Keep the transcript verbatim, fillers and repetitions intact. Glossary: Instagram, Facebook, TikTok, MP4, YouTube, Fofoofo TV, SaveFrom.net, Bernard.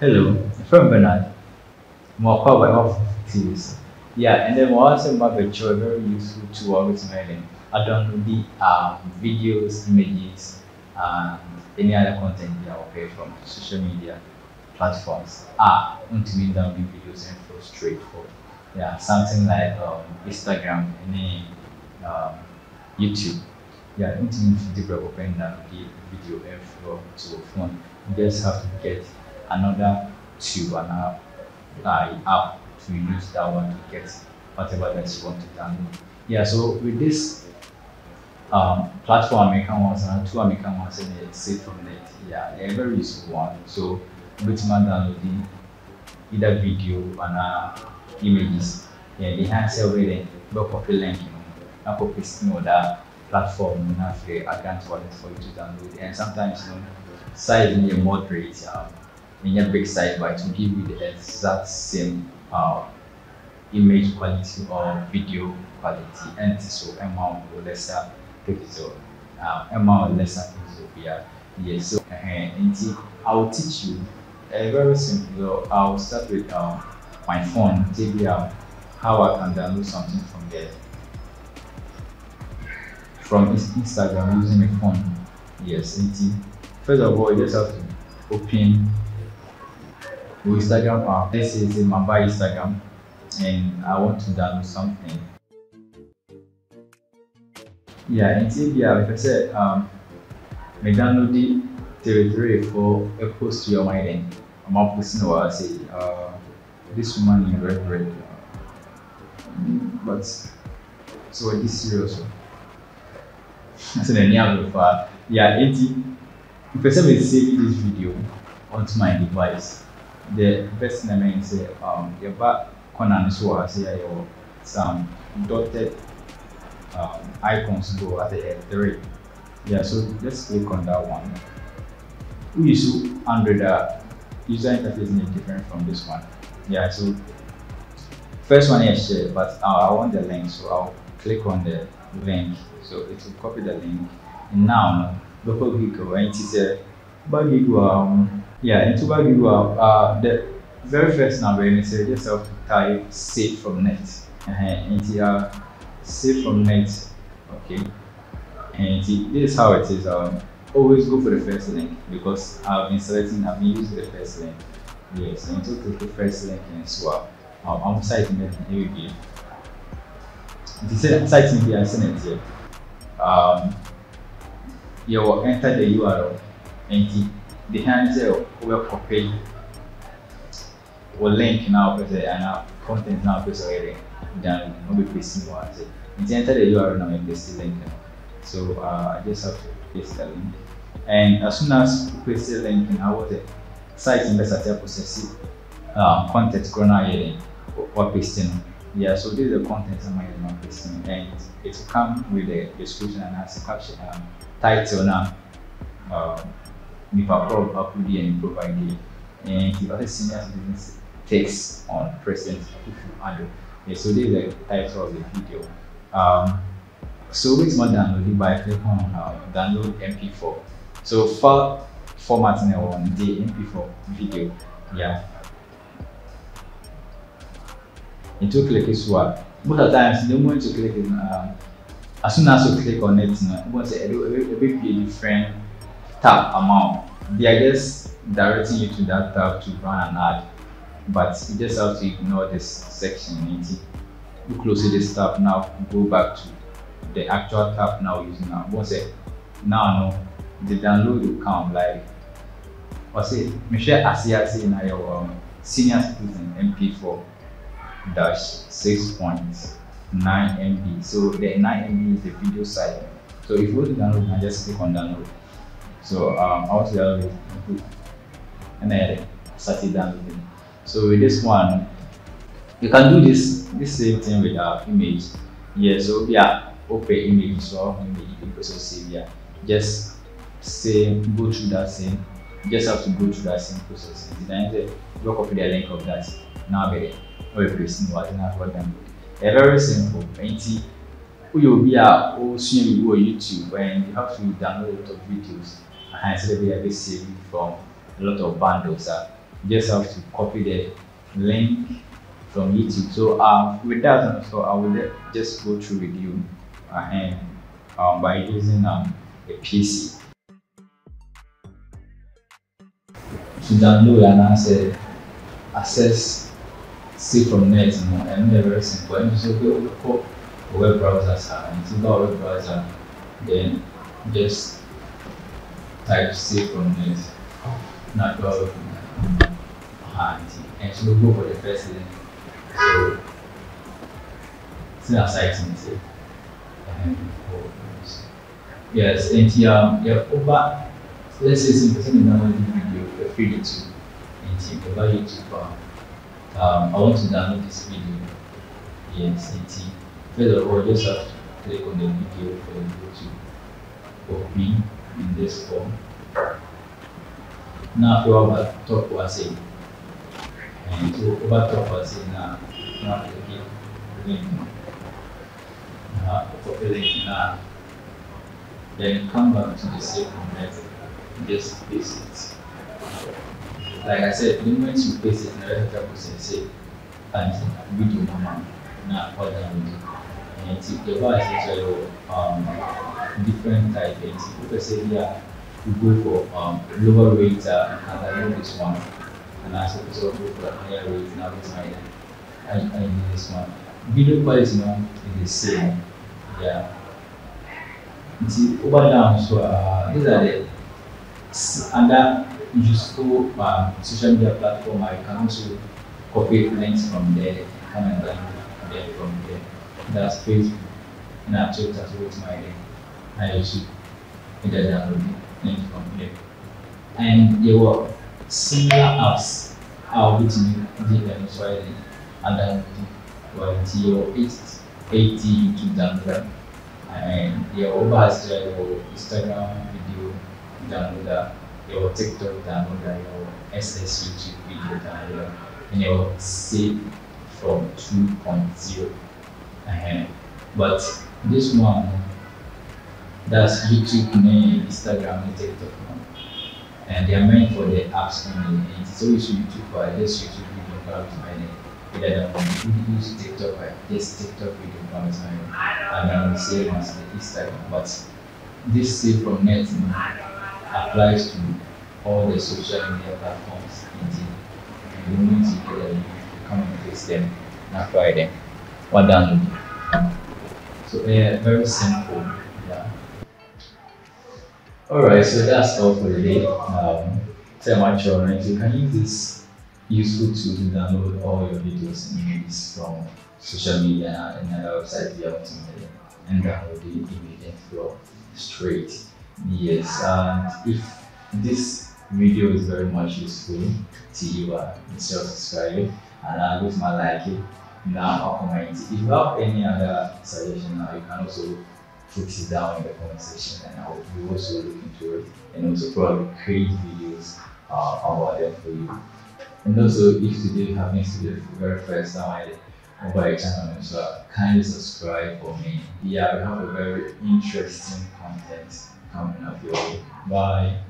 Hello, from Bernard. More power of things. Yeah, and then also my virtual very useful to always learning. I don't need um, videos, images, and any other content that I pay from social media platforms. Ah, to me that will be videos and flow straightforward. Yeah, something like um, Instagram, any um, YouTube. Yeah, to me developing that video and flow to phone. You just have to get another two another uh, app to use that one to get whatever that you want to download. Yeah, so with this um, platform American ones and two American ones and they save from net, yeah, they're very useful one. So which man downloading either video and uh, images, yeah, they have several then but copy link, you know, copy or that platform you have a grant wallet for you to download. And sometimes you know size in your moderate um, in your big size but to give you the exact same uh, image quality or video quality, and so amount or lesser pixel, amount or lesser pixel. Yeah, yeah. So, uh, and I will teach you uh, very simple. I will start with um, my phone, T B R, how I can download something from there, from Instagram using my phone. Yes, and first of all, you just have to open your Instagram app. Let's say it's in my by Instagram. And I want to download something. Yeah, and T B R, like I said, um, I download the territory for a post to your mind. I'm not posting what I say, uh, this woman in red, red. But, so it is serious. I said, I'm not going to yeah, it, if I say I save this video onto my device, the best thing I mean is, um, your back. And so I see some dotted um, icons go at the F three. Yeah, so let's click on that one. We use under the user interface is different from this one. Yeah, so first one is share, but uh, I want the link, so I'll click on the link. So it will copy the link. And now local Google and it is a um yeah, into Google uh the very first number and say just have to type save from net and uh, save from net. Okay, and this is how it is. Um always go for the first link because I've been selecting I've been using the first link. Yes, and to click the first link and swap um, I'm citing it here again. It is citing here, I send it here. Um you will enter the U R L and the handle will copy or link now because and our content now because already done. We'll be pasting what I say. It's enter the U R L now and paste the link. So uh, I just have to paste the link. And as soon as you paste the link now, what the site investor process um, content chronology or pasting. Yeah, so this is the content I'm going to pasting, and it will come with the description and as a caption um, title now. Um, if I probably upload it and provide it. And if other senior business takes on present Fofoofo. Yeah, so this is the title of the video. Um, so it's not downloaded by clicking on uh, download M P four. So file format now on the M P four video. Yeah. And to click is what? Most of the times, the moment you click it, um, as soon as you click on it, it will be a different tab amount. They are just directing you to that tab to run an ad. But you just have to ignore this section. You close this tab now, go back to the actual tab now using now. What's it? Now, no, the download will come like, what's it? Michelle Asiasi in our senior citizen M P four dash six point nine M B. So the nine M B is the video side. So if you want to download, now just click on download. So um, I want to download it and then I started downloading. So with this one, you can do this this same thing with our image. Yeah, so yeah, open image, so image you can save. Yeah, just same go through that same. Just have to go through that same process. Then you copy the link of that. Now better. Or if you see what I have done. Very simple. Painty. You'll be a stream you YouTube and you have to download a lot of videos and so they will be saving from a lot of bundles. Uh, You just have to copy the link from YouTube. So uh, with that, so I will just go through with you and um, by using um, a P C. To download and answer, access SaveFrom dot net, you know, and very simple. And so we call a web browser, and it's not a web browser, then just type SaveFrom dot net. Not go and so we go for the first thing. So it's not exciting, is it? Yes, and here, um, yeah, over. Let's say it's in the video, you're free to and over YouTube. Um, I want to download this video. Yes, it. First of all, just have to click on the video for the YouTube open in this form. Now, if you over top was saying, and to over top was saying, now, now click link. Now, copy link now. Then come back to the same method. Just paste it. Like I said, the moment you paste it, another person say, and video mama, not other video. And it's the device is um different type. And if you say yeah, you go for um lower rate uh, and I know this one, and I suppose I'll go for a higher rate now this one. I I know this one. Video quality now is the same. Yeah. You see over now, so uh, these are the under useful uh, social media platform. I can also copy links from there, come and download there from there. That's Facebook, and I checked as well my name. I also either download links from there. And there were similar apps are written in the Venezuela under quality or eighty YouTube download. And there over as well Instagram video. Download your TikTok, download your S S YouTube video, download and your SaveFrom two point oh. Uh-huh. But this one, that's YouTube, Instagram, and TikTok one, and they are meant for the apps only. It's always YouTube, but just YouTube video comes by name. Either that one, use TikTok, but just TikTok video comes by name. And I will say once the Instagram, but this SaveFrom dot net applies to all the social media platforms. Indeed, you need to get them, come and face them, and apply them. What download? So they uh, are very simple. Yeah. All right. So that's all for today. Um, tell my children you can use this useful tool to download all your videos and images from social media and other websites via multimedia and download the image and flow straight. Yes, and if this video is very much useful to you, uh, make sure to subscribe and I'll give my like it now or comment. If you have any other suggestion now, you can also put it down in the comment section and I will be also look into it and also probably create videos uh, about them for you. And also, if today happens to be the very first time I over your channel, so kindly subscribe for me. Yeah, we have a very interesting content coming up your way. Bye.